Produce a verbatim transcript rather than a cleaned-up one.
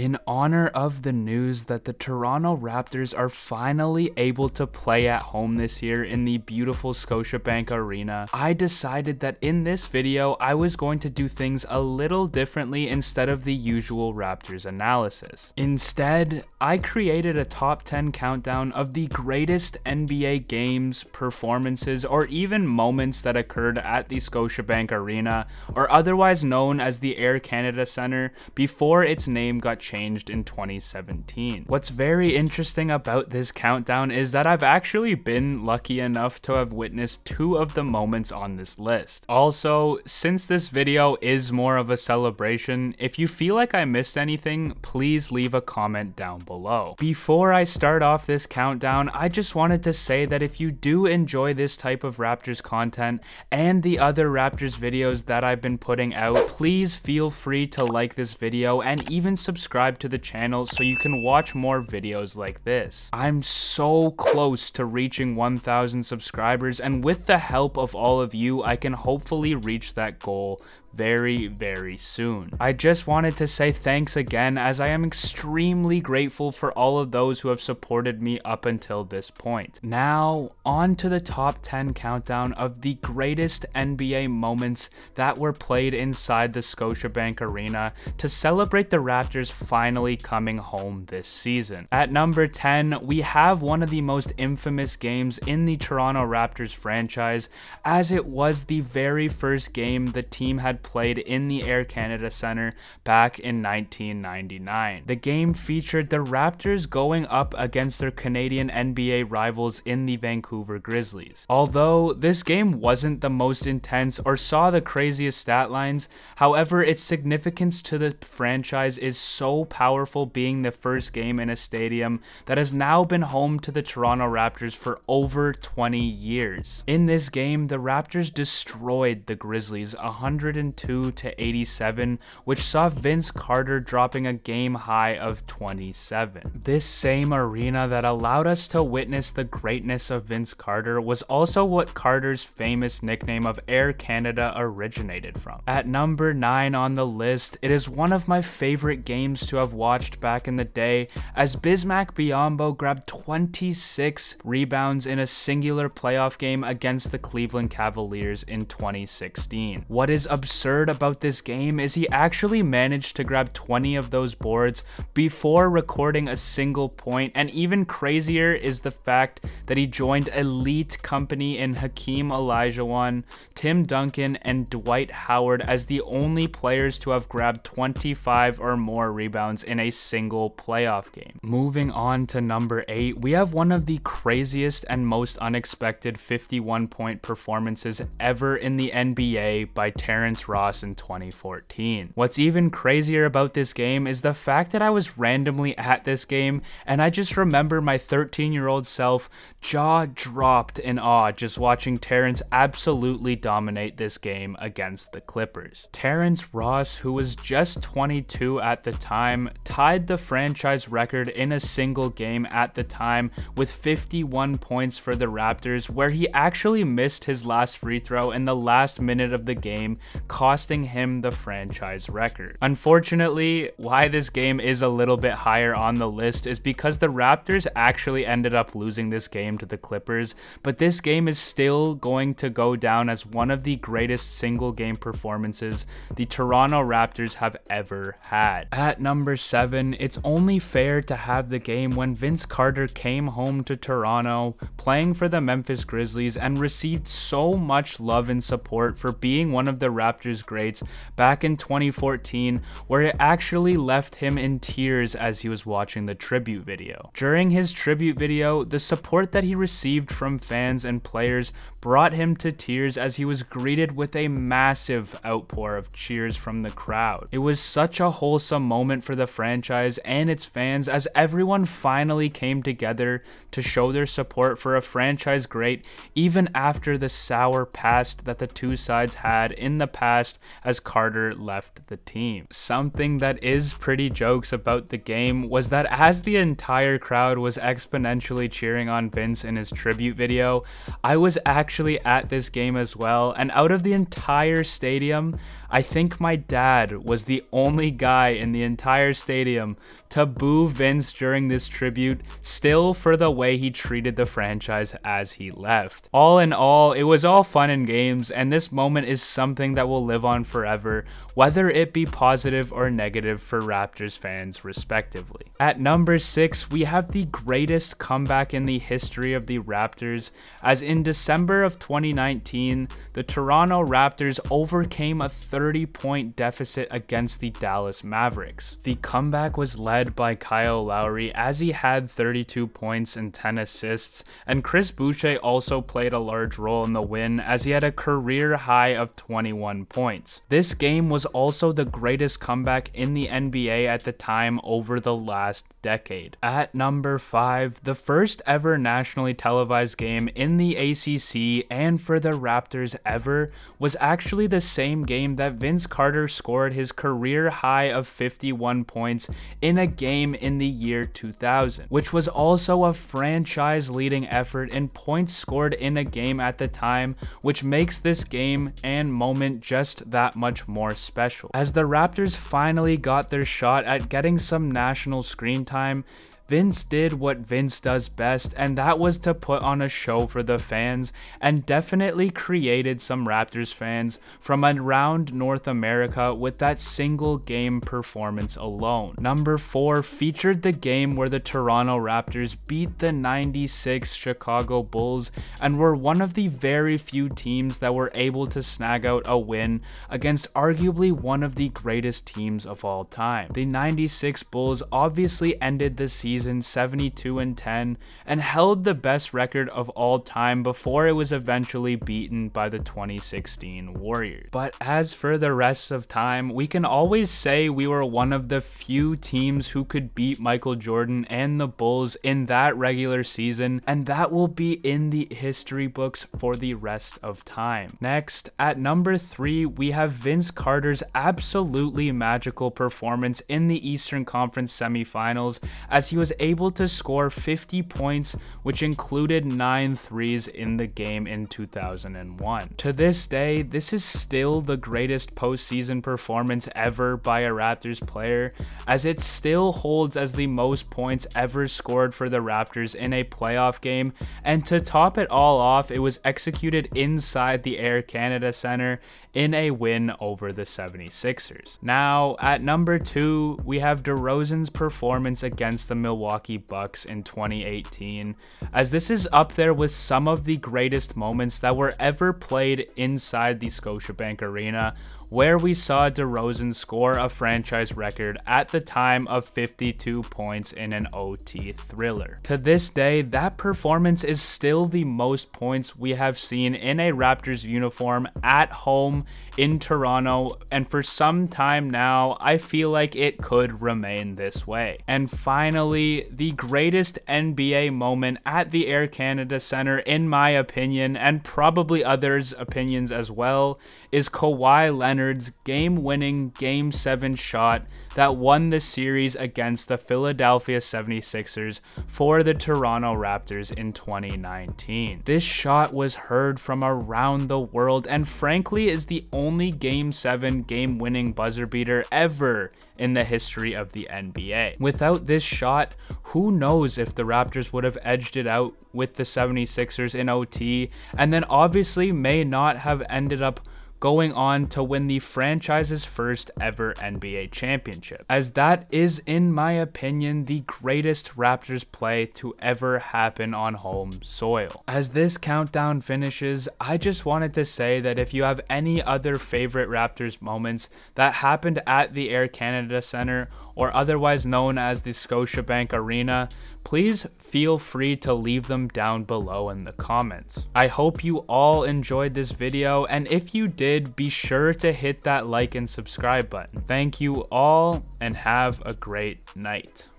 In honor of the news that the Toronto Raptors are finally able to play at home this year in the beautiful Scotiabank Arena, I decided that in this video I was going to do things a little differently instead of the usual Raptors analysis. Instead, I created a top ten countdown of the greatest N B A games, performances, or even moments that occurred at the Scotiabank Arena, or otherwise known as the Air Canada Centre, before its name got changed in twenty seventeen. What's very interesting about this countdown is that I've actually been lucky enough to have witnessed two of the moments on this list. Also, since this video is more of a celebration, if you feel like I missed anything, please leave a comment down below. Before I start off this countdown, I just wanted to say that if you do enjoy this type of Raptors content and the other Raptors videos that I've been putting out, please feel free to like this video and even subscribe to the channel so you can watch more videos like this. I'm so close to reaching one thousand subscribers, and with the help of all of you, I can hopefully reach that goal very, very soon. I just wanted to say thanks again, as I am extremely grateful for all of those who have supported me up until this point. Now, on to the top ten countdown of the greatest N B A moments that were played inside the Scotiabank Arena to celebrate the Raptors finally coming home this season. At number ten, we have one of the most infamous games in the Toronto Raptors franchise, as it was the very first game the team had played in the Air Canada Centre back in nineteen ninety-nine. The game featured the Raptors going up against their Canadian N B A rivals in the Vancouver Grizzlies. Although this game wasn't the most intense or saw the craziest stat lines, however, its significance to the franchise is so powerful, being the first game in a stadium that has now been home to the Toronto Raptors for over twenty years. In this game, the Raptors destroyed the Grizzlies one hundred two to eighty-seven, which saw Vince Carter dropping a game high of twenty-seven. This same arena that allowed us to witness the greatness of Vince Carter was also what Carter's famous nickname of Air Canada originated from. At number nine on the list, it is one of my favorite games to have watched back in the day, as Bismack Biyombo grabbed twenty-six rebounds in a singular playoff game against the Cleveland Cavaliers in twenty sixteen. What is absurd about this game is he actually managed to grab twenty of those boards before recording a single point, and even crazier is the fact that he joined elite company in Hakeem Olajuwon, Tim Duncan, and Dwight Howard as the only players to have grabbed twenty-five or more rebounds in a single playoff game. Moving on to number eight, we have one of the craziest and most unexpected fifty-one point performances ever in the N B A by Terrence Ross in twenty fourteen. What's even crazier about this game is the fact that I was randomly at this game, and I just remember my thirteen year old self jaw dropped in awe just watching Terrence absolutely dominate this game against the Clippers. Terrence Ross, who was just twenty-two at the time, tied the franchise record in a single game at the time with fifty-one points for the Raptors, where he actually missed his last free throw in the last minute of the game, costing him the franchise record. Unfortunately, why this game is a little bit higher on the list is because the Raptors actually ended up losing this game to the Clippers, but this game is still going to go down as one of the greatest single game performances the Toronto Raptors have ever had. At number seven, it's only fair to have the game when Vince Carter came home to Toronto playing for the Memphis Grizzlies and received so much love and support for being one of the Raptors greats back in twenty fourteen, where it actually left him in tears as he was watching the tribute video. During his tribute video, the support that he received from fans and players brought him to tears as he was greeted with a massive outpour of cheers from the crowd. It was such a wholesome moment for the franchise and its fans, as everyone finally came together to show their support for a franchise great, even after the sour past that the two sides had in the past as Carter left the team. Something that is pretty jokes about the game was that as the entire crowd was exponentially cheering on Vince in his tribute video, I was actually at this game as well, and out of the entire stadium, I think my dad was the only guy in the entire stadium to boo Vince during this tribute, still for the way he treated the franchise as he left. All in all, it was all fun and games, and this moment is something that will live on forever, whether it be positive or negative for Raptors fans respectively. At number six, we have the greatest comeback in the history of the Raptors, as in December of twenty nineteen, the Toronto Raptors overcame a thirty point deficit against the Dallas Mavericks. The comeback was led by Kyle Lowry, as he had thirty-two points and ten assists, and Chris Boucher also played a large role in the win, as he had a career high of twenty-one points. This game was also the greatest comeback in the N B A at the time over the last decade. At number five, the first ever nationally televised game in the A C C and for the Raptors ever was actually the same game that Vince Carter scored his career high of fifty-one points in a game in the year two thousand, which was also a franchise-leading effort in points scored in a game at the time, which makes this game and moment just that much more special. As the Raptors finally got their shot at getting some national screen time, Vince did what Vince does best, and that was to put on a show for the fans, and definitely created some Raptors fans from around North America with that single game performance alone. Number four featured the game where the Toronto Raptors beat the ninety-six Chicago Bulls and were one of the very few teams that were able to snag out a win against arguably one of the greatest teams of all time. The ninety-six Bulls obviously ended the season seventy-two and ten and held the best record of all time before it was eventually beaten by the twenty sixteen Warriors. But as for the rest of time, we can always say we were one of the few teams who could beat Michael Jordan and the Bulls in that regular season, and that will be in the history books for the rest of time. Next, at number three, we have Vince Carter's absolutely magical performance in the Eastern Conference semifinals, as he was able to score fifty points, which included nine threes in the game in two thousand one. To this day, this is still the greatest postseason performance ever by a Raptors player, as it still holds as the most points ever scored for the Raptors in a playoff game, and to top it all off, it was executed inside the Air Canada Centre in a win over the seventy-sixers. Now, at number two, we have DeRozan's performance against the Milwaukee Bucks in twenty eighteen, as this is up there with some of the greatest moments that were ever played inside the Scotiabank Arena, where we saw DeRozan score a franchise record at the time of fifty-two points in an O T thriller. To this day, that performance is still the most points we have seen in a Raptors uniform at home in Toronto, and for some time now, I feel like it could remain this way. And finally, the greatest N B A moment at the Air Canada Centre, in my opinion, and probably others' opinions as well, is Kawhi Leonard game-winning game seven shot that won the series against the Philadelphia seventy-sixers for the Toronto Raptors in twenty nineteen. This shot was heard from around the world and frankly is the only game seven game-winning buzzer beater ever in the history of the N B A. Without this shot, who knows if the Raptors would have edged it out with the seventy-sixers in O T, and then obviously may not have ended up going on to win the franchise's first ever N B A championship, as that is, in my opinion, the greatest Raptors play to ever happen on home soil. As this countdown finishes, I just wanted to say that if you have any other favorite Raptors moments that happened at the Air Canada Centre, or otherwise known as the Scotiabank Arena, please feel free to leave them down below in the comments. I hope you all enjoyed this video, and if you did, be sure to hit that like and subscribe button. Thank you all, and have a great night.